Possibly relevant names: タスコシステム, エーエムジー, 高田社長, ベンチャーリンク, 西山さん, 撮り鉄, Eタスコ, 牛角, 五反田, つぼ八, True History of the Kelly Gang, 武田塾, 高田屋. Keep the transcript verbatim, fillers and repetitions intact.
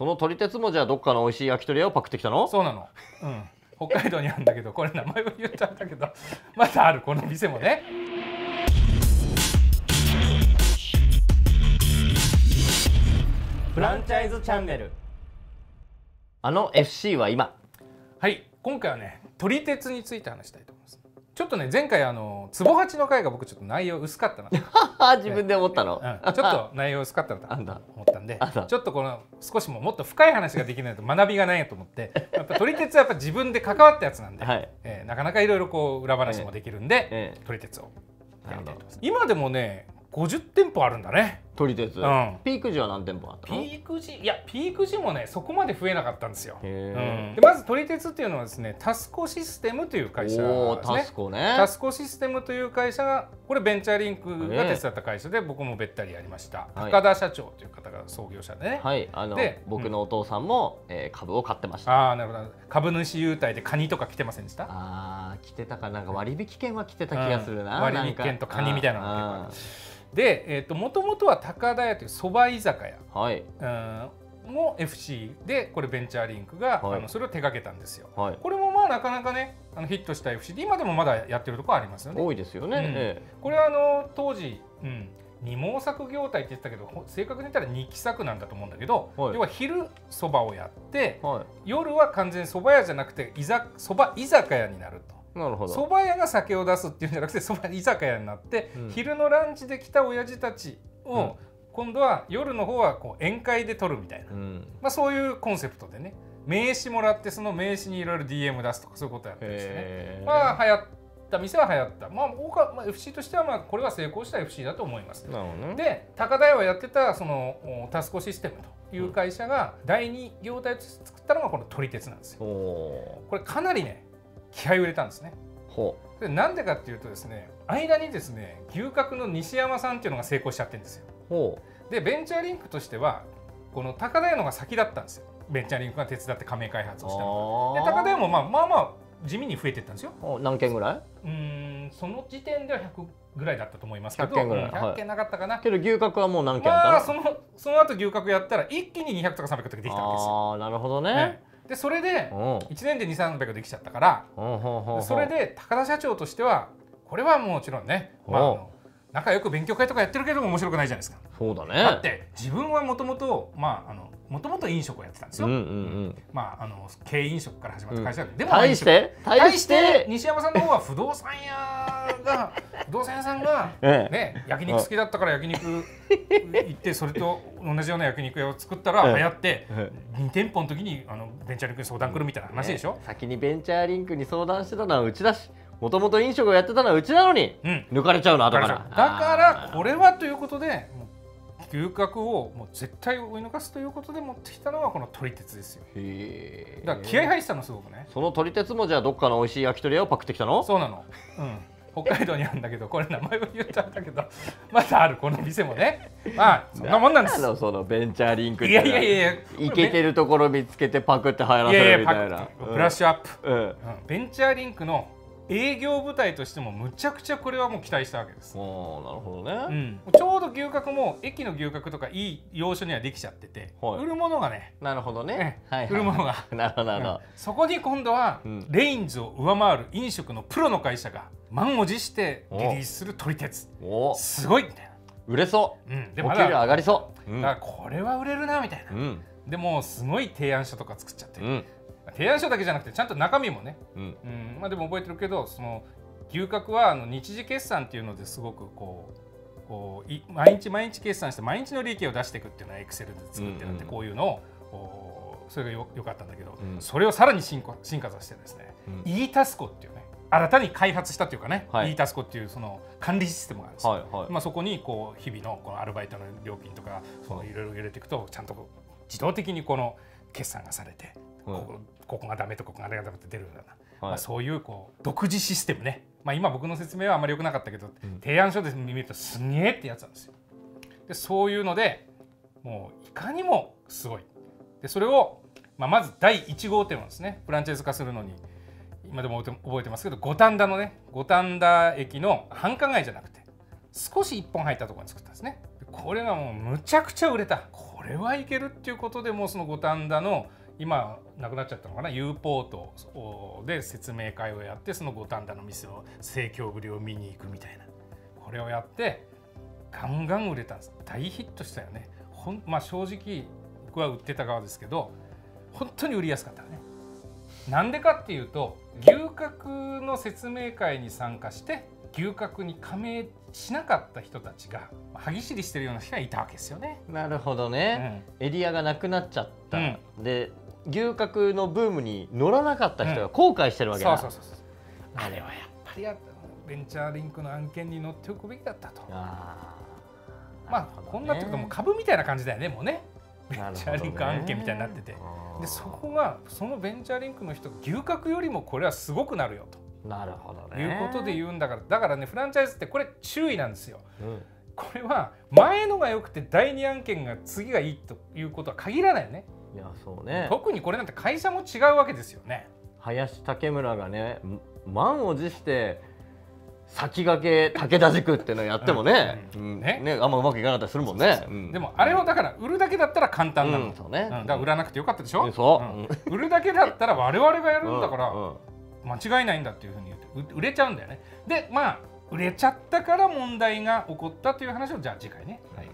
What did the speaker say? その鳥鉄もじゃあどっかの美味しい焼き鳥屋をパクってきたの？そうなの、うん、北海道にあるんだけど、これ名前は言っちゃったけどまだあるこの店もね。フランチャイズチャンネル、あの エフシー は今。はい、今回はね撮り鉄について話したいと思います。ちょっとね前回あの壺八の回が僕ちょっと内容薄かったなと自分で思ったの、ね、うん、ちょっと内容薄かったなと思ったんでちょっとこの少しももっと深い話ができないと学びがないと思って、やっぱ撮り鉄はやっぱ自分で関わったやつなんで、はい、えー、なかなかいろいろこう裏話もできるんで、えー、撮り鉄をやりたいと思います。今でもねごじゅってんぽあるんだね撮り鉄、うん、ピーク時は何店舗あったの？ピーク時、いやピーク時もねそこまで増えなかったんですよ、うん、でまず撮り鉄っていうのはですねタスコシステムという会社ですね。おー、タスコね。タスコシステムという会社がこれベンチャーリンクが手伝った会社で、僕もべったりやりました、はい、高田社長という方が創業者でね、はい、あので僕のお父さんも、うん、えー、株を買ってました。ああなるほど。株主優待でカニとか来てませんでした？ああ来てたかなんか割引券は来てた気がするな、うん、割引券とカニみたいなのが結構ある。で、えー、ともともとは高田屋というそば居酒屋、はい、うんも エフシー でこれベンチャーリンクが、はい、あのそれを手掛けたんですよ、はい、これもまあなかなかねあのヒットした エフシー で今でもまだやってるところありますよね。多いですよね、うん、ええ、これはあの当時、うん、二毛作業態って言ってたけど正確に言ったら二期作なんだと思うんだけど、はい、要は昼そばをやって、はい、夜は完全にそば屋じゃなくてそば居酒屋になると。そば屋が酒を出すっていうんじゃなくてそば居酒屋になって、うん、昼のランチで来た親父たちを、うん、今度は夜の方はこう宴会で撮るみたいな、うん、まあそういうコンセプトでね名刺もらってその名刺にいろいろ ディーエム 出すとかそういうことやってるんですね。まあ流行った店は流行った、まあまあ、エフシー としてはまあこれは成功した エフシー だと思います、ね、で高田屋はやってたそのタスコシステムという会社がだいに業態を作ったのがこの撮り鉄なんですよ。これかなりね気合を入れたんですね。ほう。でなんでかっていうとですね間にですね牛角の西山さんっていうのが成功しちゃってるんですよ。ほう。でベンチャーリンクとしてはこの高田屋のが先だったんですよ。ベンチャーリンクが手伝って加盟開発をしたので高田屋も、まあ、まあまあ地味に増えてったんですよ。何件ぐらい？うんその時点ではひゃくぐらいだったと思いますけどひゃっけんぐらい、ひゃっけんなかったかな、はい、けど牛角はもう何件だったの？まあそのその後牛角やったら一気ににひゃくとかさんびゃくとかできたわけですよ。ああなるほどね。ねでそれでいちねんでにせんさんびゃくできちゃったからそれで高田社長としてはこれはもちろんね、まあ、あの仲良く勉強会とかやってるけども面白くないじゃないですか。そうだね。だって自分はもともとまああのもともと飲食をやってたんですよ。まああの軽飲食から始まった会社で、うん、でも対して対して西山さんの方は不動産屋が不動産屋さんがね焼肉好きだったから焼肉行ってそれと同じような焼肉屋を作ったら流行ってにてんぽの時にあのベンチャーリンクに相談来るみたいな話でしょ。ね、先にベンチャーリンクに相談してたのはうちだし。もともと飲食をやってたのはうちなのに、うん、抜かれちゃうの後から。だからこれはということで牛角をもう絶対追い抜かすということで持ってきたのがこの撮り鉄ですよ。へー。だから気合い入ってたのすごくね。その撮り鉄もじゃあどっかの美味しい焼き鳥屋をパクってきたの？そうなの、うん、北海道にあるんだけどこれ名前を言っちゃったけどまだあるこの店もね。まあそんなもんなんですよそのベンチャーリンクって。いやいやいやイケてるところ見つけてパクって流行らせるみたいな。ブラッシュアップ、うんうん、ベンチャーリンクの営業部隊としてもむちゃくちゃこれはもう期待したわけです。ああ、なるほどね、うん。ちょうど牛角も駅の牛角とかいい要所にはできちゃってて、はい、売るものがね。なるほどね。はいはい、売るものが。なるほどなるほど。そこに今度は、うん、レインズを上回る飲食のプロの会社が満を持してリリースする撮り鉄。おお。すごいみたいな。売れそう。うん。でもお給料上がりそう。うん、だからこれは売れるなみたいな。うん、でもすごい提案書とか作っちゃってる。うん、提案書だけじゃなくてちゃんと中身もね、うんうん、まあでも覚えてるけどその牛角はあの日時決算っていうのですごくこう、こうい毎日毎日決算して毎日の利益を出していくっていうのはエクセルで作ってるんで、こういうのをそれがよかったんだけど、うん、それをさらに進化、進化させてですね、うん、Eタスコっていうね新たに開発したというかね、はい、Eタスコっていうその管理システムがあるんですよ、はいはい、まあそこにこう日々のこのアルバイトの料金とかいろいろ入れていくとちゃんとこう自動的にこの決算がされて。ここがダメとここがダメって出るような、はい、まあそういうこう独自システムね、まあ、今僕の説明はあまり良くなかったけど、うん、提案書で見るとすげえってやつなんですよ。でそういうのでもういかにもすごいでそれを、まあ、まずだいいちごうてんはですねフランチャイズ化するのに今でも覚えてますけど五反田のね五反田駅の繁華街じゃなくて少し一本入ったところに作ったんですね。これがもうむちゃくちゃ売れた。ここれはいけるっていうことでもうその五反田の今なくなっちゃったのかな U ポートで説明会をやってその五反田の店を盛況ぶりを見に行くみたいなこれをやってガンガン売れたんです。大ヒットしたよね。ほんまあ正直僕は売ってた側ですけど本当に売りやすかったね。なんでかっていうと牛角の説明会に参加して牛角に加盟しなかった人たちが歯ぎしりしてるような人がいたわけですよね。なるほどね、うん、エリアがなくなっちゃった、うん、で牛角のブームに乗らなかった人が後悔してるわけだ。あれはやっぱりベンチャーリンクの案件に乗っておくべきだったと。あー、なるほどね。まあこんなってことも株みたいな感じだよね。もうねベンチャーリンク案件みたいになってて、でそこがそのベンチャーリンクの人牛角よりもこれはすごくなるよと。なるほどね。いうことで言うんだからだからねフランチャイズってこれ注意なんですよ、うん、これは前のが良くてだいに案件が次がいいということは限らないよね。いやそうね。特にこれなんて会社も違うわけですよね。林武村がね満を持して先駆け武田塾っていうのやってもねあんまうまくいかなかったりするもんね。でもあれをだから売るだけだったら簡単なの、うん、そうね、うん、だから売らなくてよかったでしょ、うん、そう、うん、売るだけだったら我々がやるんだから、うんうん間違いないんだっていうふうに言って売れちゃうんだよね。でまあ売れちゃったから問題が起こったという話をじゃあ次回ね、はい、